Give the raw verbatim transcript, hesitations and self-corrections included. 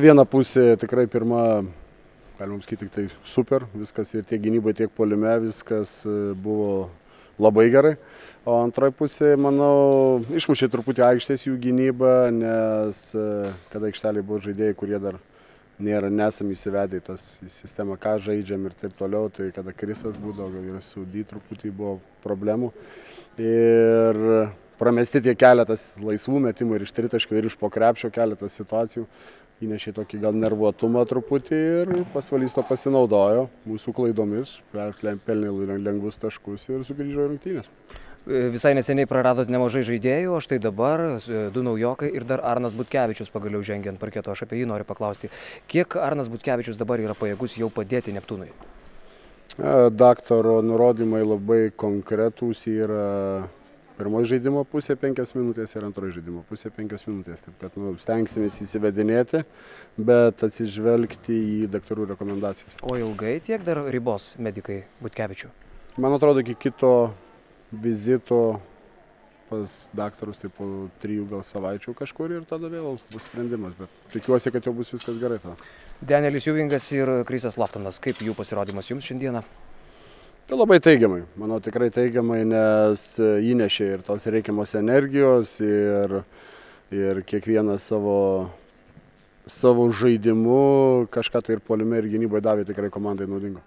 Viena pusė tikrai pirma, galim sakyti, tai super, viskas ir tiek gynyboje, tiek puolime, viskas buvo labai gerai. O antroji pusė, manau, išmušė truputį aikštės jų gynybą, nes kada aikštelėje buvo žaidėjai, kurie dar nėra, nesam įsivedę į tas sistemą, ką žaidžiam ir taip toliau, tai kada Kryzas būdavo ir Saudy truputį buvo problemų. Ir pramesti tie keletas laisvų metimų ir iš tritaškio, ir iš pokrepšio keletas situacijų. Įnešė tokį gal nervuotumą truputį ir Pasvalys to pasinaudojo mūsų klaidomis, pelnė lengvus taškus ir sugrįžo į rungtynės. Visai neseniai praradot nemažai žaidėjų, o štai dabar du naujokai ir dar Arnas Butkevičius pagaliau žengia ant parketo. Aš apie jį noriu paklausti, kiek Arnas Butkevičius dabar yra pajėgus jau padėti Neptūnui? Daktaro nurodymai labai konkretūs yra. Pirmoji žaidimo pusė penkios minutės ir antroji žaidimo pusė penkios minutės. Taip kad nu, stengsimės įsivedinėti, bet atsižvelgti į daktarų rekomendacijas. O ilgai tiek dar ribos medikai Butkevičių? Man atrodo, iki kito vizito pas daktarus taip po trijų gal savaičių kažkur ir tada vėl bus sprendimas. Bet tikiuosi, kad jau bus viskas gerai. Tada. Danielis Juvingas ir Kryzas Laftanas. Kaip jų pasirodymas jums šiandieną? Tai labai teigiamai, manau tikrai teigiamai, nes įnešė ir tos reikiamos energijos ir, ir kiekvieną savo, savo žaidimu kažką tai ir puolime ir gynyboje davė tikrai komandai naudingo.